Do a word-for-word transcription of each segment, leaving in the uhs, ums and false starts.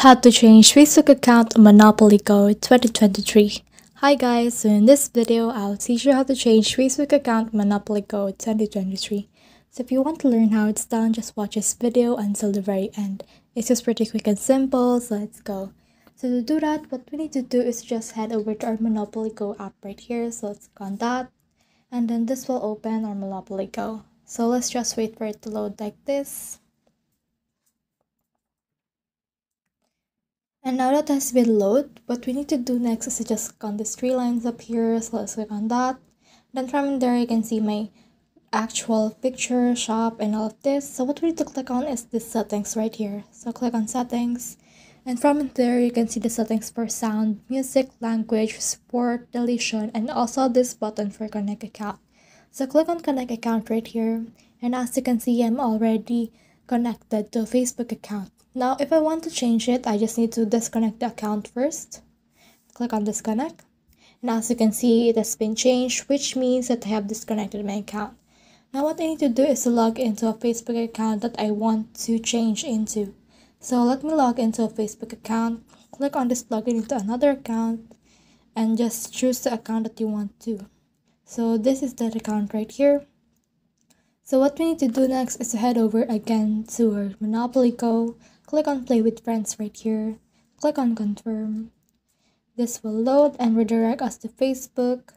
How to change Facebook account on Monopoly Go twenty twenty-three. Hi guys, so in this video I'll teach you how to change Facebook account Monopoly Go twenty twenty-three. So if you want to learn how it's done, just watch this video until the very end. It's just pretty quick and simple, so let's go. So to do that, what we need to do is just head over to our Monopoly Go app right here. So let's click on that, and then this will open our Monopoly Go. So let's just wait for it to load like this. And now that has been loaded, what we need to do next is to just click on these three lines up here. So let's click on that. Then from there, you can see my actual picture, shop, and all of this. So what we need to click on is this settings right here. So click on settings. And from there, you can see the settings for sound, music, language, support, deletion, and also this button for connect account. So click on connect account right here. And as you can see, I'm already connected to a Facebook account. Now, if I want to change it, I just need to disconnect the account first. Click on disconnect. And as you can see, it has been changed, which means that I have disconnected my account. Now, what I need to do is to log into a Facebook account that I want to change into. So, let me log into a Facebook account. Click on this login into another account. And just choose the account that you want to. So, this is that account right here. So what we need to do next is to head over again to our Monopoly Go. Click on play with friends right here. Click on confirm. This will load and redirect us to Facebook.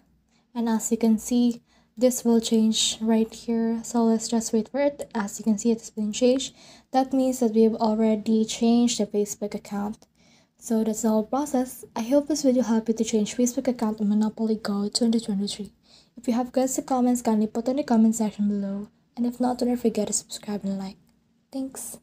And as you can see, this will change right here. So let's just wait for it. As you can see, it's been changed. That means that we have already changed the Facebook account. So that's the whole process. I hope this video helped you to change Facebook account on Monopoly Go twenty twenty-three. If you have guessed the comments, kindly put in the comment section below. And if not, don't forget to subscribe and like. Thanks.